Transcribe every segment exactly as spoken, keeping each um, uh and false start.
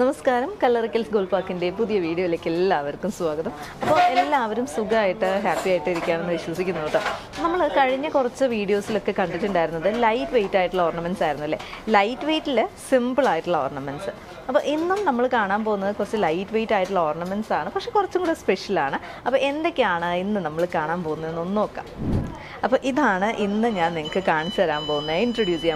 Namaskaram, Kallarackals Gold Park in the Pudia video like a laver consuagam. For Elaverum Suga at a happy itericam issues in order. Namaka Karina Kortsa videos like a content in Darna, then lightweight title ornaments are lightweight, simple title ornaments. About in them Namakana Bona, because lightweight title ornaments are a special ana, about in the Kana in the Namakana Bona noka. Now, this is the introduce the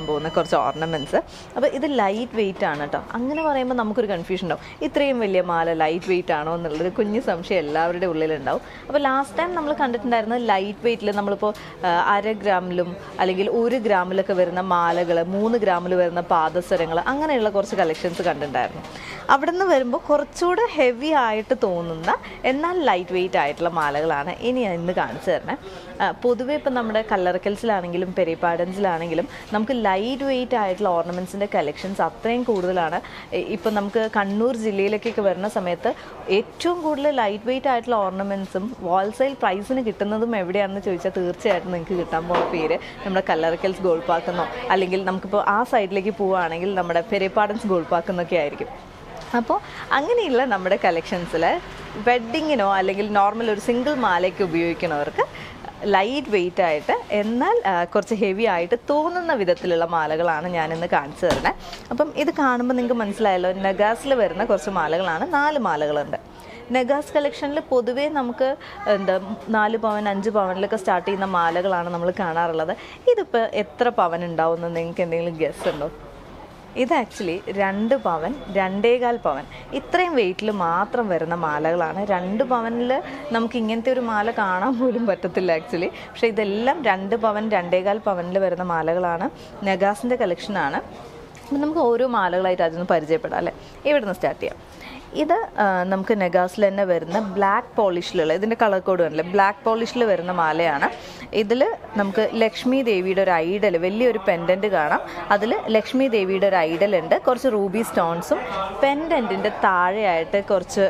ornaments. Now, this is lightweight. Now, we have confusion. This is lightweight. Now, last time, we have lightweight. We have one gram, one gram, three gram, and collections. Now, we heavy height. Lightweight height. നമ്മുടെ കളറക്കൽസിൽ ആണെങ്കിലും പെരിപ്പാടൻസിൽ ആണെങ്കിലും നമുക്ക് light weight ആയിട്ടുള്ള ഓർണമെന്റ്സിന്റെ collections അത്രയും കൂടുതലാണ് ഇപ്പോ നമുക്ക് കണ്ണൂർ ജില്ലയിലേക്കൊക്കെ വരുന്ന സമയത്ത് ഏറ്റവും കൂടുതൽ ലൈറ്റ് വെയിറ്റ് ആയിട്ടുള്ള ഓർണമെന്റ്സും ഹോൾസെയിൽ പ്രൈസിന് കിട്ടുന്നതും എവിടെയാണെന്ന് ചോദിച്ചാൽ തീർച്ചയായിട്ടും നിങ്ങൾക്ക് കിട്ടാൻ പോകുന്ന പേര് നമ്മുടെ കളറക്കൽസ് ഗോൾഡ് പാർക്ക് എന്നോ അല്ലെങ്കിൽ നമുക്ക് ഇപ്പോ ആ സൈഡിലേക്ക് പോവാണെങ്കിൽ നമ്മുടെ പെരിപ്പാടൻസ് ഗോൾഡ് പാർക്ക് എന്നൊക്കെ ആയിരിക്കും അപ്പോൾ അങ്ങനെയുള്ള നമ്മുടെ കളക്ഷൻസിലെ വെഡ്ഡിങ്ങിനോ അല്ലെങ്കിൽ നോർമൽ ഒരു സിംഗിൾ മാലയ്ക്ക് ഉപയോഗിക്കുന്നവർക്ക് lightweight ആയിട്ട് എന്നാൽ കുറച്ച് ഹെവി ആയിട്ട് തോന്നുന്ന വിധത്തിലുള്ള മാലകളാണ് ഞാൻ ഇന്ന് കാണിച്ചു തരുന്നത്. അപ്പം ഇത് കാണുമ്പോൾ നിങ്ങൾക്ക് മനസ്സിലായല്ലോ നഗാസിൽ വരുന്ന കുറച്ച് മാലകളാണ് നാല് മാലകളുണ്ട്. Nagas collection, പൊതുവേ നമുക്ക് എന്താ four പവൻ അഞ്ച് പവൻ ലേക്ക് സ്റ്റാർട്ട് ചെയ്യുന്ന മാലകളാണ് നമ്മൾ കാണാറുള്ളത്. ഇതിപ്പോ എത്ര പവൻ ഉണ്ടാവും എന്ന് നിങ്ങൾക്ക് എന്തെങ്കിലും ഗസ് ഉണ്ടോ? This is actually two pound, two and a half pound. This weight is only വരുന്ന മാലകളാണ് two pound ൽ നമുക്ക് ഇങ്ങനത്തെ ഒരു മാല കാണാൻ പോലും പറ്റത്തില്ല ആക്ച്വലി. പക്ഷേ ഇതെല്ലാം two pound, two and a half pound ൽ വരുന്ന മാലകളാണ്. നഗാസിന്റെ കളക്ഷൻ ആണ്. അപ്പോൾ നമുക്ക് ഓരോ മാലകളായിട്ട് അതിനെ പരിചയപ്പെടാം അല്ലേ. ഇവിടുന്ന് സ്റ്റാർട്ട് ചെയ്യാം. ഇത് നമുക്ക് നഗാസിൽ തന്നെ വരുന്ന ബ്ലാക്ക് പോളിഷിലുള്ള ഇതിന്റെ കളർ കോഡ് ആണ് ബ്ലാക്ക് പോളിഷിൽ വരുന്ന മാലയാണ്. ഇതിൽ നമുക്ക് ലക്ഷ്മി ദേവിയുടെ ഒരു ഐഡൽ വലിയൊരു പെൻഡന്റ് കാണാം. അതിൽ ലക്ഷ്മി ദേവിയുടെ ഒരു ഐഡൽ ഉണ്ട്. കുറച്ച് റൂബി സ്റ്റോൺസും പെൻഡന്റിന്റെ താഴെയായിട്ട് കുറച്ച്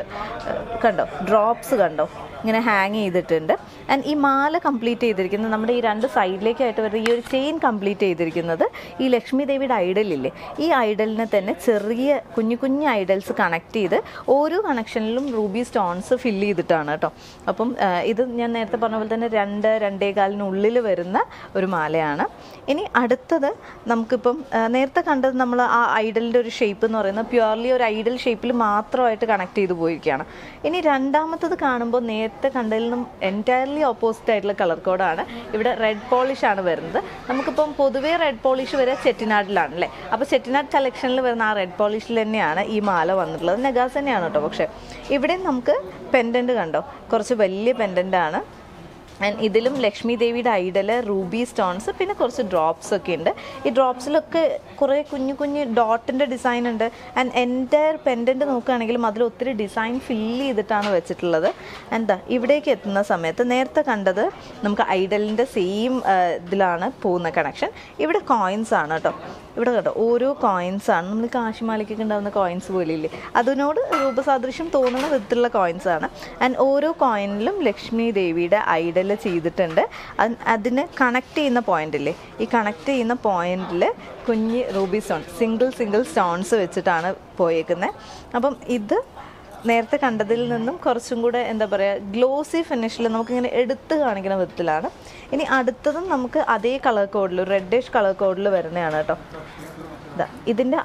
കണ്ടോ ഡ്രോപ്സ് കണ്ടോ ഇങ്ങനെ ഹാങ് ചെയ്തിട്ടുണ്ട്. ആൻഡ് ഈ മാല കംപ്ലീറ്റ് ചെയ്തിരിക്കുന്നത് നമ്മുടെ ഈ രണ്ട് സൈഡിലേക്കായിട്ട് വരുന്ന ഈ ഒരു ചെയിൻ കംപ്ലീറ്റ് ചെയ്തിരിക്കുന്നത് ഈ ലക്ഷ്മി ദേവിയുടെ ഐഡലില്ലേ ഈ ഐഡലിനെ തന്നെ ചെറിയ കുഞ്ഞു കുഞ്ഞു ഐഡൽസ് കണക്ട് ചെയ്ത് ഓരോ കണക്ഷനിലും റൂബി സ്റ്റോൺസ് ഫില്ല് ചെയ്തിട്ടാണ് കേട്ടോ. അപ്പം ഇത് ഞാൻ നേരത്തെ പറഞ്ഞ പോലെ തന്നെ രണ്ട് രണ്ടേകാലിനുള്ളിൽ വരുന്ന ഒരു മാലയാണ്. ഇനി അടുത്തത് നമുക്കിപ്പം നേരത്തെ കണ്ടത് നമ്മൾ ആ ഐഡലിൻ്റെ ഒരു ഷേപ്പ് എന്ന് പറയുന്നത് പ്യുവർലി ഒരു ഐഡൽ ഷേപ്പിൽ മാത്രമായിട്ട് കണക്ട് ചെയ്ത് പോയിരിക്കുകയാണ്. ഇനി രണ്ടാമത്തത് കാണുമ്പോൾ നേരത്തെ കണ്ടതിൽ നിന്നും എൻറ്റയർലി ഓപ്പോസിറ്റ് ആയിട്ടുള്ള കളർ കോഡാണ്. ഇവിടെ റെഡ് പോളിഷാണ് വരുന്നത്. നമുക്കിപ്പം പൊതുവേ റെഡ് പോളിഷ് വരെ ചെട്ടിനാടിലാണ് അല്ലേ. അപ്പോൾ ചെട്ടിനാട് കളക്ഷനിൽ വരുന്ന ആ റെഡ് പോളിഷിൽ തന്നെയാണ് ഈ മാല വന്നിട്ടുള്ളത്. നഗാസ് തന്നെയാണ് കേട്ടോ. പക്ഷേ ഇവിടെ നമുക്ക് പെൻഡന്റ് കണ്ടോ കുറച്ച് വലിയ പെൻഡന്റ് ആണ്. ആൻഡ് ഇതിലും ലക്ഷ്മി ദേവിയുടെ ഐഡല് റൂബി സ്റ്റോൺസ് പിന്നെ കുറച്ച് ഡ്രോപ്സ് ഒക്കെ ഉണ്ട്. ഈ ഡ്രോപ്സിലൊക്കെ കുറേ കുഞ്ഞു കുഞ്ഞു ഡോട്ടിൻ്റെ ഡിസൈൻ ഉണ്ട്. ആൻഡ് എൻ്റയർ പെൻഡൻറ്റ് നോക്കുകയാണെങ്കിലും അതിൽ ഒത്തിരി ഡിസൈൻ ഫില്ല് ചെയ്തിട്ടാണ് വെച്ചിട്ടുള്ളത്. എന്താ ഇവിടേക്ക് എത്തുന്ന സമയത്ത് നേരത്തെ കണ്ടത് നമുക്ക് ഐഡലിൻ്റെ സെയിം ഇതിലാണ് പോകുന്ന കണക്ഷൻ. ഇവിടെ കോയിൻസ് ആണ് കേട്ടോ. ഇവിടെ കേട്ടോ ഓരോ കോയിൻസ് ആണ് നമ്മൾ കാശിമാലയ്ക്കൊക്കെ ഉണ്ടാകുന്ന കോയിൻസ് പോലെ ഇല്ലേ അതിനോട് രൂപസാദൃശ്യം തോന്നുന്ന വിധത്തിലുള്ള കോയിൻസ് ആണ്. ആൻഡ് ഓരോ കോയിനിലും ലക്ഷ്മി ദേവിയുടെ ഐഡൽ ചെയ്തിട്ടുണ്ട്. അതിന് കണക്ട് ചെയ്യുന്ന പോയിന്റില്ലേ ഈ കണക്ട് ചെയ്യുന്ന പോയിന്റിൽ കുഞ്ഞ് ruby stone single single stones വെച്ചിട്ടാണ് പോയേക്കുന്നത്. അപ്പം ഇത് നേരത്തെ കണ്ടതിൽ നിന്നും കുറച്ചും കൂടെ എന്താ പറയുക ഗ്ലോസി ഫിനിഷിൽ നമുക്കിങ്ങനെ എടുത്ത് കാണിക്കുന്ന വിധത്തിലാണ്. ഇനി അടുത്തതും നമുക്ക് അതേ കളർ കോഡിൽ റെഡിഷ് കളർ കോഡിൽ വരുന്നതാണ് കേട്ടോ. ഇതാ ഇതിൻ്റെ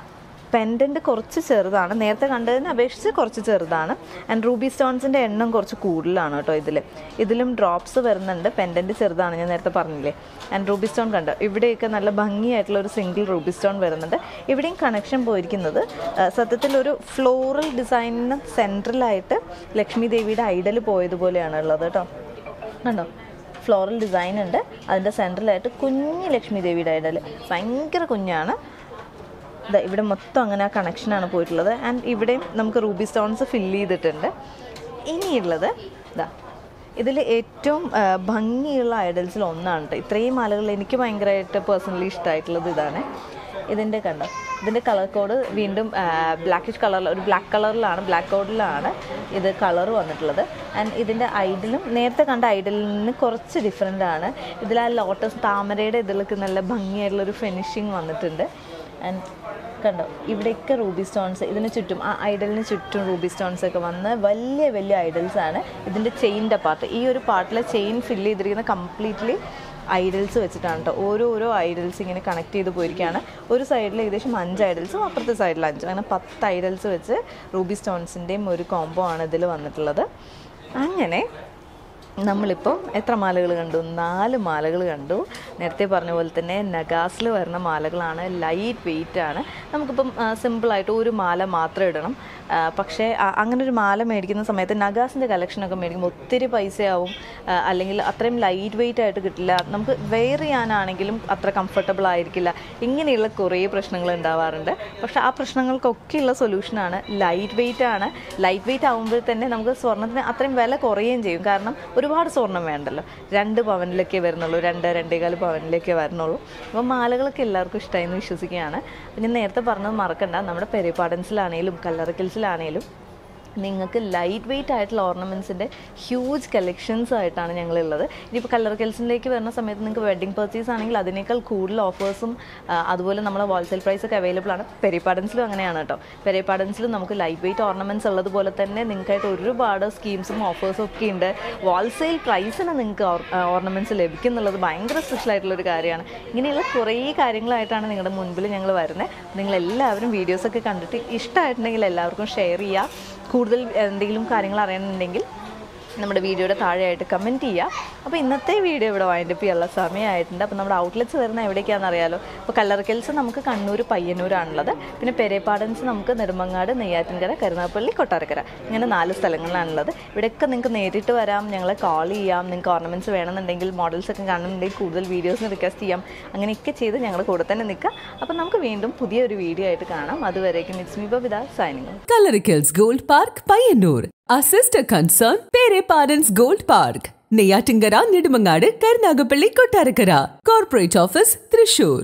പെൻഡൻറ്റ് കുറച്ച് ചെറുതാണ് നേരത്തെ കണ്ടതിന് അപേക്ഷിച്ച് കുറച്ച് ചെറുതാണ്. ആൻഡ് റൂബി സ്റ്റോൺസിൻ്റെ എണ്ണം കുറച്ച് കൂടുതലാണ് കേട്ടോ. ഇതിൽ ഇതിലും ഡ്രോപ്സ് വരുന്നുണ്ട്. പെൻഡൻറ്റ് ചെറുതാണ് ഞാൻ നേരത്തെ പറഞ്ഞില്ലേ. ആൻഡ് റൂബി സ്റ്റോൺ കണ്ടോ ഇവിടെയൊക്കെ നല്ല ഭംഗിയായിട്ടുള്ള ഒരു സിംഗിൾ റൂബി സ്റ്റോൺ വരുന്നുണ്ട്. ഇവിടെയും കണക്ഷൻ പോയിരിക്കുന്നത് സത്യത്തിൽ ഒരു ഫ്ലോറൽ ഡിസൈനിന് സെൻട്രലായിട്ട് ലക്ഷ്മി ദേവിയുടെ ഐഡൽ പോയതുപോലെയാണ് ഉള്ളത് കേട്ടോ. കണ്ടോ ഫ്ലോറൽ ഡിസൈൻ ഉണ്ട്. അതിൻ്റെ സെൻട്രലായിട്ട് കുഞ്ഞ് ലക്ഷ്മി ദേവിയുടെ ഐഡൽ ഭയങ്കര കുഞ്ഞാണ്. ഇവിടെ മൊത്തം അങ്ങനെ ആ കണക്ഷനാണ് പോയിട്ടുള്ളത്. ആൻഡ് ഇവിടെയും നമുക്ക് റൂബി സ്റ്റോൺസ് ഫില്ല് ചെയ്തിട്ടുണ്ട്. ഇനിയുള്ളത് ഇതാ ഇതിൽ ഏറ്റവും ഭംഗിയുള്ള ഐഡൽസിൽ ഒന്നാണ് കേട്ടോ. ഇത്രയും മാലകൾ എനിക്ക് ഭയങ്കരമായിട്ട് പേഴ്സണലി ഇഷ്ടമായിട്ടുള്ളത് ഇതാണ്. ഇതിൻ്റെ കണ്ടോ ഇതിൻ്റെ കളർ കോഡ് വീണ്ടും ബ്ലാക്കിഷ് കളറിൽ ഒരു ബ്ലാക്ക് കളറിലാണ് ബ്ലാക്ക് കോഡിലാണ് ഇത് കളർ വന്നിട്ടുള്ളത്. ആൻഡ് ഇതിൻ്റെ ഐഡലും നേരത്തെ കണ്ട ഐഡലിൽ നിന്ന് കുറച്ച് ഡിഫറെൻ്റ് ആണ്. ഇതിൽ ആ ലോട്ടസ് താമരയുടെ ഇതിലേക്ക് നല്ല ഭംഗിയായിട്ടുള്ളൊരു ഫിനിഷിങ് വന്നിട്ടുണ്ട്. ആൻഡ് കണ്ടോ ഇവിടെയൊക്കെ ruby stones ഇതിനെ ചുറ്റും ആ ഐഡലിനെ ചുറ്റും ruby stones ഒക്കെ വന്ന് വലിയ വലിയ ഐഡൽസ് ആണ് ഇതിന്റെ ചെയിൻടെ പാർട്ട് ഈ ഒരു പാർട്ടിലെ ചെയിൻ ഫിൽ ചെയ്തിരിക്കുന്ന കംപ്ലീറ്റ്ലി ഐഡൽസ് വെച്ചിട്ടാണ് ട്ടോ ഓരോ ഓരോ ഐഡൽസ് ഇങ്ങനെ കണക്ട് ചെയ്തു പോയിരിക്കാണ് ഒരു സൈഡിൽ ഏകദേശം അഞ്ച് ഐഡൽസും അപ്പുറത്തെ സൈഡിൽ അഞ്ച് അങ്ങനെ പത്ത് ഐഡൽസ് വെച്ച് ruby stonesന്റെയും ഒരു കോംബോ ആണ് ഇതിൽ വന്നിട്ടുള്ളത് അങ്ങനെ നമ്മളിപ്പോൾ എത്ര മാലകൾ കണ്ടു നാല് മാലകൾ കണ്ടു നേരത്തെ പറഞ്ഞ പോലെ തന്നെ നഗാസിൽ വരുന്ന മാലകളാണ് ലൈറ്റ് വെയിറ്റ് ആണ് നമുക്കിപ്പം സിമ്പിൾ ആയിട്ട് ഒരു മാല മാത്രം ഇടണം പക്ഷേ അങ്ങനെ ഒരു മാല മേടിക്കുന്ന സമയത്ത് നഗാസിന്റെ കളക്ഷൻ ഒക്കെ മേടിക്കുമ്പോൾ ഒത്തിരി പൈസയാവും അല്ലെങ്കിൽ അത്രയും ലൈറ്റ് വെയിറ്റ് ആയിട്ട് കിട്ടില്ല നമുക്ക് വെയർ ചെയ്യാനാണെങ്കിലും അത്ര കംഫർട്ടബിൾ ആയിരിക്കില്ല ഇങ്ങനെയുള്ള കുറേ പ്രശ്നങ്ങൾ ഉണ്ടാവാറുണ്ട് പക്ഷേ ആ പ്രശ്നങ്ങൾക്കൊക്കെയുള്ള സൊല്യൂഷനാണ് ലൈറ്റ് വെയിറ്റ് ആണ് ലൈറ്റ് വെയിറ്റ് ആവുമ്പോൾ തന്നെ നമുക്ക് സ്വർണ്ണത്തിന് അത്രയും വില കുറയുകയും ചെയ്യും കാരണം ഒരുപാട് സ്വർണ്ണം വേണ്ടല്ലോ രണ്ട് പവനിലൊക്കെ വരുന്നുള്ളൂ രണ്ട് രണ്ടേകാല് പവനിലൊക്കെ വരുന്നുള്ളൂ അപ്പോൾ മാലകളൊക്കെ എല്ലാവർക്കും ഇഷ്ടമായി എന്ന് വിശ്വസിക്കുകയാണ് പിന്നെ നേരത്തെ പറഞ്ഞത് മറക്കണ്ട നമ്മുടെ പെരിപ്പാടൻസിലാണെങ്കിലും കല്ലറക്കൽസിലാണെങ്കിലും നിങ്ങൾക്ക് ലൈറ്റ് വെയിറ്റ് ആയിട്ടുള്ള ഓർണമെൻറ്റ്സിൻ്റെ ഹ്യൂജ് കളക്ഷൻസ് ആയിട്ടാണ് ഞങ്ങളുള്ളത് ഇനിയിപ്പോൾ കല്ലറക്കൽസിലേക്ക് വരുന്ന സമയത്ത് നിങ്ങൾക്ക് വെഡ്ഡിംഗ് പർച്ചേസ് ആണെങ്കിൽ അതിനേക്കാൾ കൂടുതൽ ഓഫേഴ്സും അതുപോലെ നമ്മളെ ഹോൾസെയിൽ പ്രൈസൊക്കെ അവൈലബിൾ ആണ് പെരിപ്പാടൻസിലും അങ്ങനെയാണ് കേട്ടോ പെരിപ്പാടൻസിലും നമുക്ക് ലൈറ്റ് വെയിറ്റ് ഓർണമെൻറ്റ്സ് ഉള്ളതുപോലെ തന്നെ നിങ്ങൾക്കായിട്ട് ഒരുപാട് സ്കീംസും ഓഫേഴ്സും ഒക്കെ ഉണ്ട് ഹോൾസെയിൽ പ്രൈസിന് നിങ്ങൾക്ക് ഓർണമെൻറ്റ്സ് ലഭിക്കുന്നുള്ളത് ഭയങ്കര സ്പെഷ്യൽ ആയിട്ടുള്ളൊരു കാര്യമാണ് ഇങ്ങനെയുള്ള കുറേ കാര്യങ്ങളായിട്ടാണ് നിങ്ങളുടെ മുൻപിൽ ഞങ്ങൾ വരുന്നത് നിങ്ങളെല്ലാവരും വീഡിയോസൊക്കെ കണ്ടിട്ട് ഇഷ്ടമായിട്ടുണ്ടെങ്കിൽ എല്ലാവർക്കും ഷെയർ ചെയ്യുക കൂടുതൽ എന്തെങ്കിലും കാര്യങ്ങൾ അറിയണമെന്നുണ്ടെങ്കിൽ നമ്മുടെ വീഡിയോയുടെ താഴെയായിട്ട് കമൻറ്റ് ചെയ്യുക അപ്പോൾ ഇന്നത്തെ വീഡിയോ ഇവിടെ വൈൻഡ് അപ്പ് ചെയ്യാനുള്ള സമയമായിട്ടുണ്ട് അപ്പോൾ നമ്മുടെ ഔട്ട്ലെറ്റ്സ് വരുന്ന എവിടേക്കാണെന്ന് അറിയാമല്ലോ അപ്പോൾ കല്ലറക്കൽസ് നമുക്ക് കണ്ണൂർ പയ്യന്നൂരാണുള്ളത് പിന്നെ പെരേപ്പാടൻസ് നമുക്ക് നെടുമങ്ങാട് നെയ്യാറ്റിൻകര കരുനാഗപ്പള്ളി കൊട്ടാരക്കര ഇങ്ങനെ നാല് സ്ഥലങ്ങളിലാണുള്ളത് ഇവിടെയൊക്കെ നിങ്ങൾക്ക് നേരിട്ട് വരാം ഞങ്ങളെ കോൾ ചെയ്യാം നിങ്ങൾക്ക് ഓർണമെൻറ്റ്സ് വേണമെന്നുണ്ടെങ്കിൽ മോഡൽസൊക്കെ കാണുന്നുണ്ടെങ്കിൽ കൂടുതൽ വീഡിയോസിന് റിക്വസ്റ്റ് ചെയ്യാം അങ്ങനെയൊക്കെ ചെയ്ത് ഞങ്ങളുടെ കൂടെ തന്നെ നിൽക്കുക അപ്പോൾ നമുക്ക് വീണ്ടും പുതിയൊരു വീഡിയോ ആയിട്ട് കാണാം അതുവരേക്കും it's me Babitha signing off Kallarakkals gold park Payyanur Our sister concern, Pereppadan Gold Park, Neyyattinkara, Nedumangad, Karunagappalli, Kottarakkara, Corporate Office, Trichur.